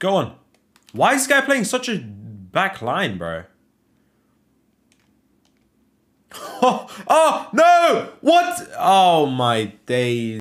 Go on. Why is this guy playing such a back line, bro? Oh, oh, no! What? Oh, my days.